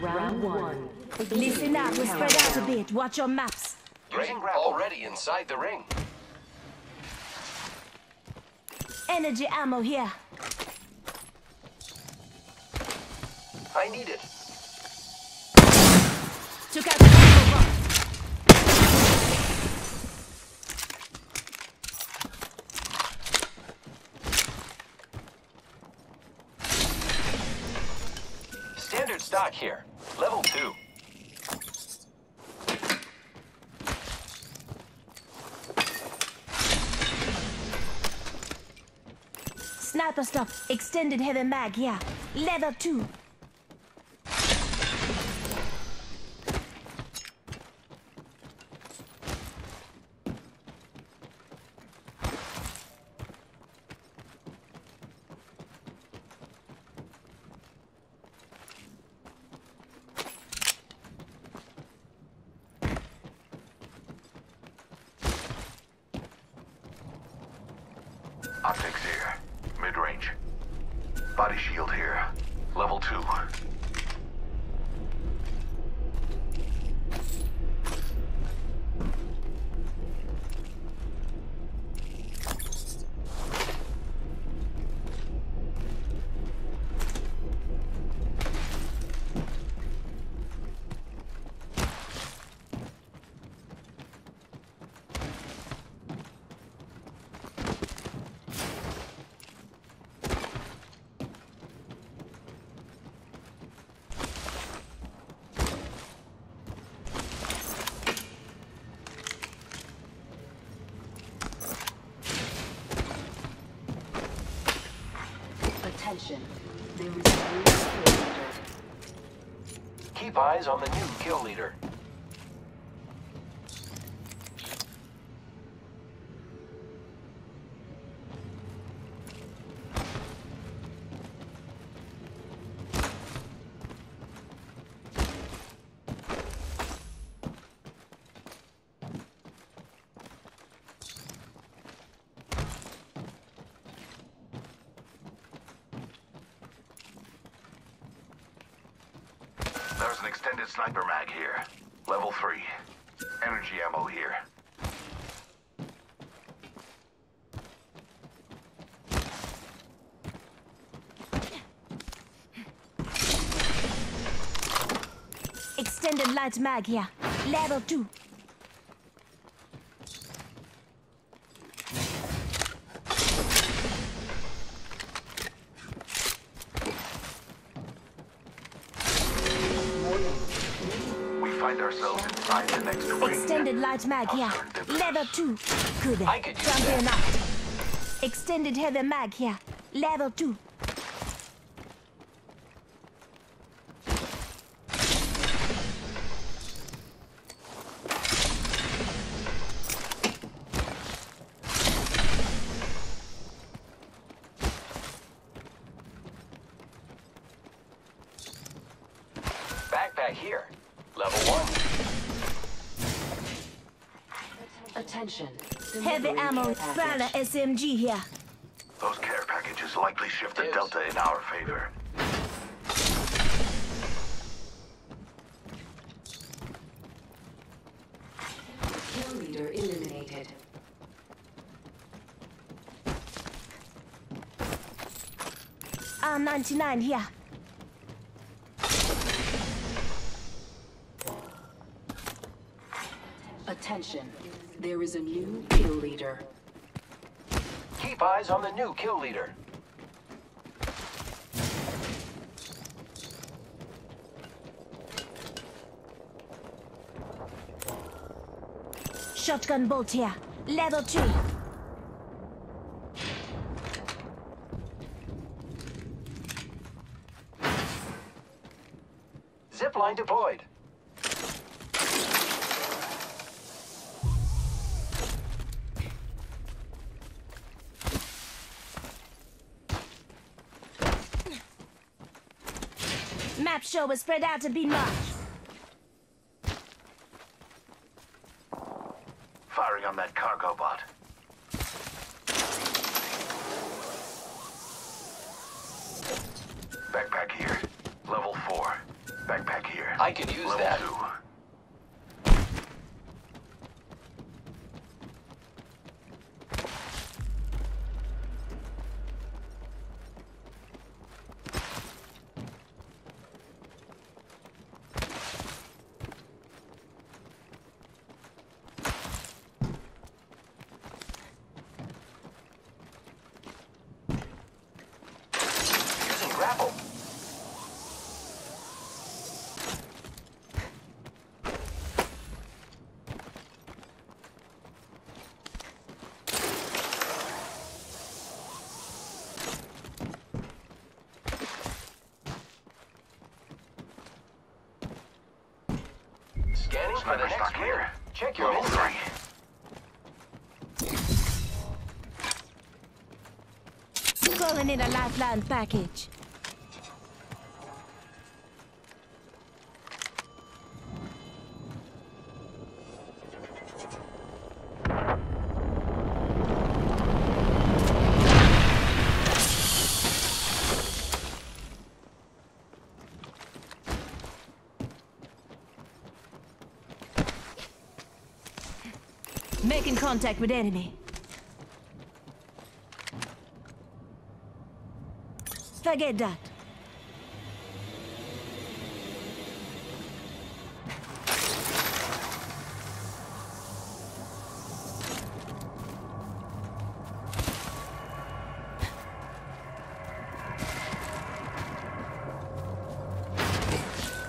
Round one. Listen up, we're spread out a bit. Watch your maps. Brain grab already inside the ring. Energy ammo here. I need it. Took out the ammo box. Standard stock here. Level 2. Sniper stock. Extended heavy mag here. Level 2. Optics here. Mid-range. Body shield here. Level 2. There is a new kill leader. Keep eyes on the new kill leader. There's an extended sniper mag here. Level 3. Energy ammo here. Extended light mag here. Level 2. Ourselves inside the next ring. Extended light mag here. Level 2. Good. I could use that. Extended heavy mag here. Level 2. Backpack here. Level 1. Attention. Heavy ammo. Banner SMG here. Those care packages likely shift the delta in our favor. Kill leader eliminated. R99 here. Attention, there is a new kill leader. Keep eyes on the new kill leader. Shotgun bolt here. Level 2. Zipline deployed. Map show was spread out to be marked. Firing on that cargo bot. Backpack here. Level 4. Backpack here. I could use that. Scanning for the next clear. Check your inventory. Calling in a lifeline package. Making contact with enemy. Forget that.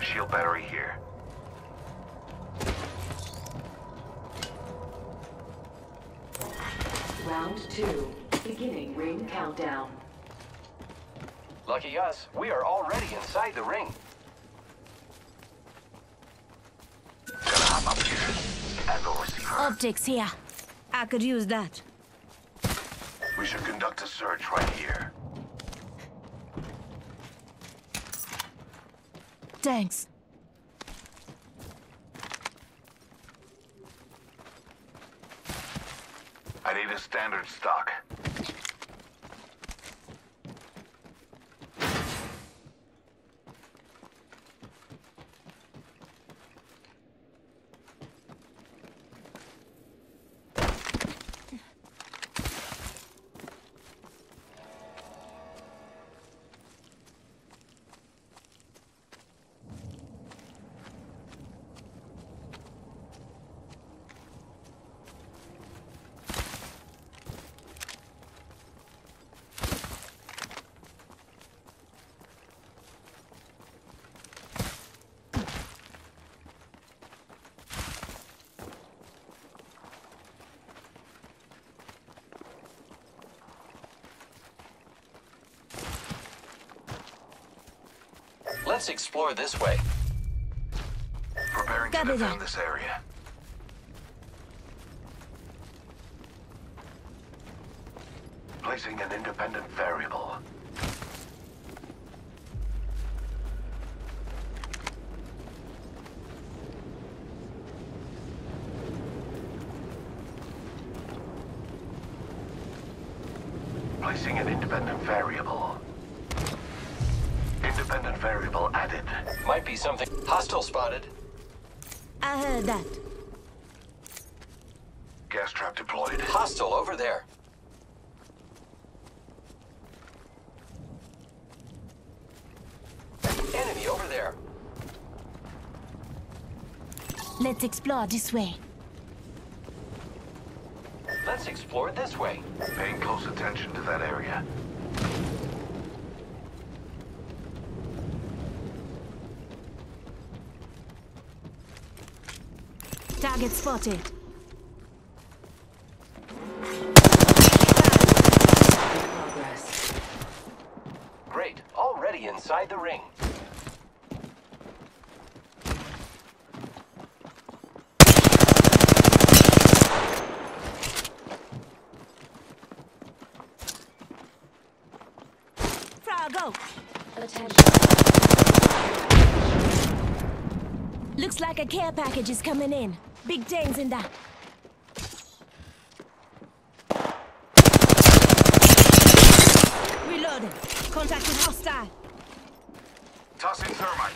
Shield battery here. Round 2, beginning ring countdown. Lucky us, we are already inside the ring. Gonna hop up here. Echo receiver. Optics here. I could use that. We should conduct a search right here. Thanks. I need a standard stock. Let's explore this way. Preparing to defend this area. Placing an independent variable. Placing an independent variable. Independent variable added. Might be something. Hostile spotted. I heard that. Gas trap deployed. Hostile over there. Enemy over there. Let's explore this way. Let's explore this way. Paying close attention to that area. Target spotted. Great. Already inside the ring. Frog. Attention. Looks like a care package is coming in. Big Dane's in that. Reloading. Contact with hostile. Tossing thermite.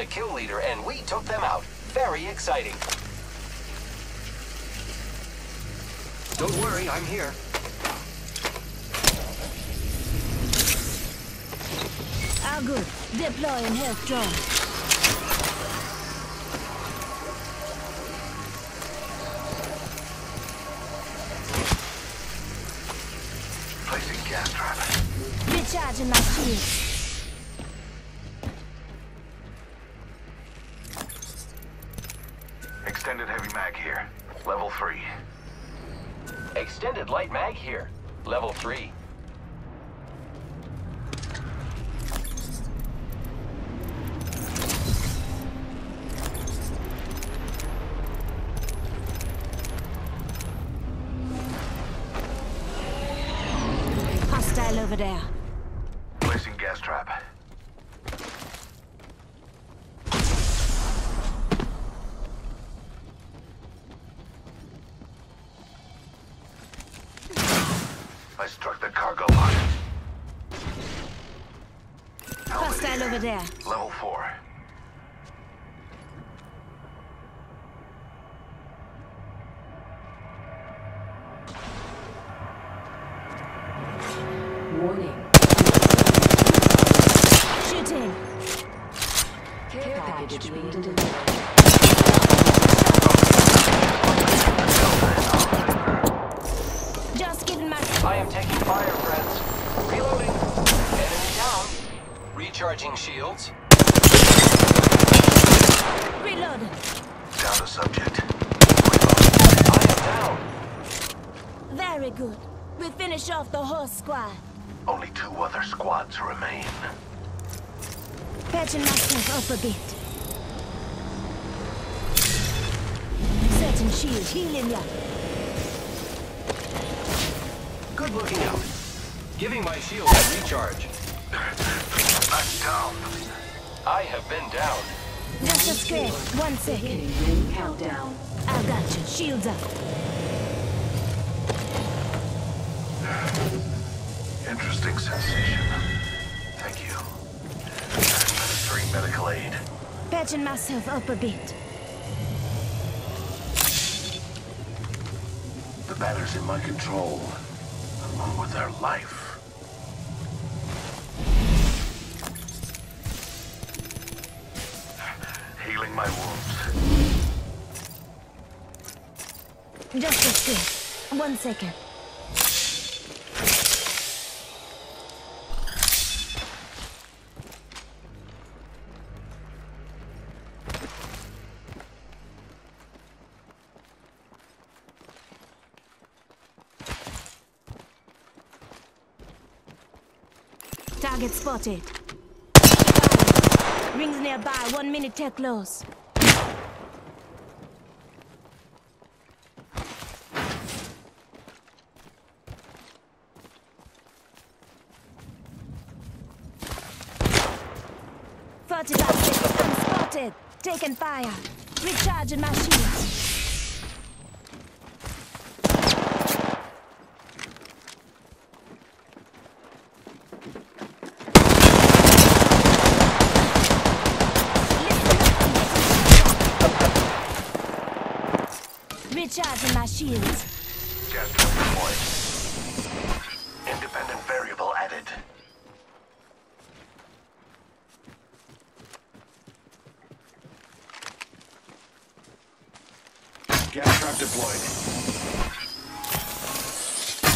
A kill leader, and we took them out. Very exciting. Don't worry, I'm here. All good. Deploy and health drone. Placing gas trap. Recharging my shield. Extended heavy mag here, level 3. Extended light mag here, level 3. Hostile over there. Placing gas trap. Over there. Level 4. Warning. Shooting. Care package being delivered. Recharging shields. Reload. Down the subject. I am down. Very good. We finish off the whole squad. Only 2 other squads remain. Patching myself up a bit. Setting shield, healing ya. Good looking out. Giving my shield a recharge. I'm down. I have been down. That's a scare. 1 second. Countdown. I got you. Shields up. Interesting sensation. Thank you. Administering medical aid. Patching myself up a bit. The batter's in my control, along with their life. My wounds. Just a sec. 1 second. Target spotted. Rings nearby, 1 minute till close. Spotted. Taking fire. Recharging my shield. Recharging my shields. Just deployed. Independent variable added. Gas trap deployed.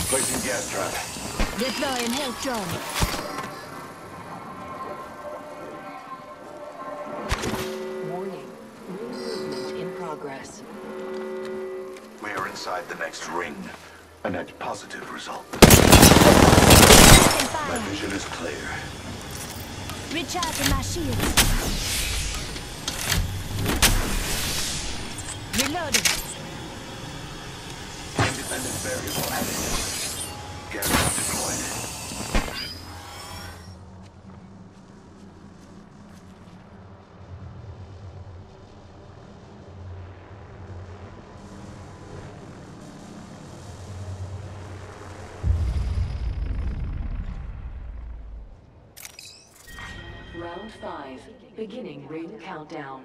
Placing gas trap. Deploying health drone. Warning. Movement in progress. We are inside the next ring. A net positive result. My vision is clear. Recharging my shields. Reloading. Independent variable added. Gas trap deployed. Round 5, beginning ring countdown.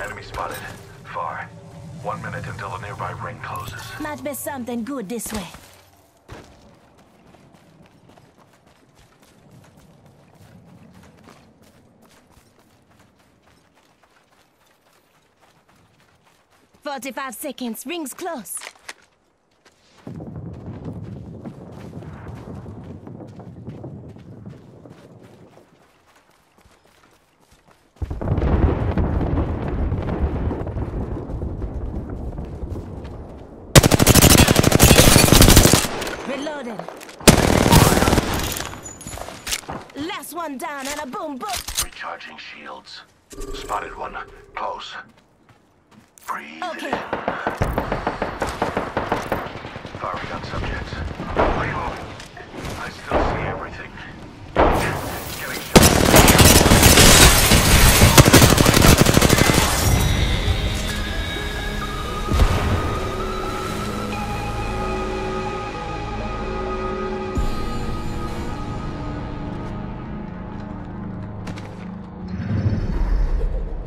Enemy spotted. Far. 1 minute until the nearby ring closes. Might be something good this way. "45 seconds. Ring's close." Reloading. Last one down and a boom boom. Recharging shields. Spotted one. Close. Breathe. Okay. Firing on subjects. Reload. I still see everything. Getting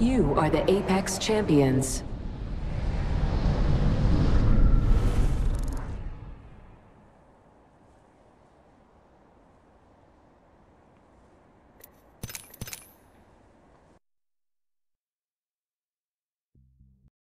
You are the Apex Champions.